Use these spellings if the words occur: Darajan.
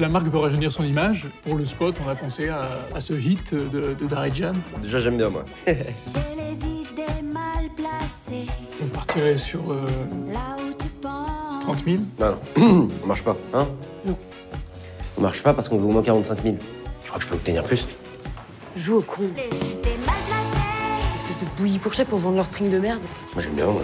La marque veut rajeunir son image. Pour le spot, on a pensé à ce hit de Darajan. Déjà, j'aime bien, moi. J'ai les idées mal placées. On partirait sur... là où tu penses. 30 000 non. On marche pas, hein? Non. On marche pas parce qu'on veut au moins 45 000. Tu crois que je peux obtenir plus? Joue au con. Des idées mal placées. Espèce de bouillie pour chèque pour vendre leur string de merde. Moi, j'aime bien, moi.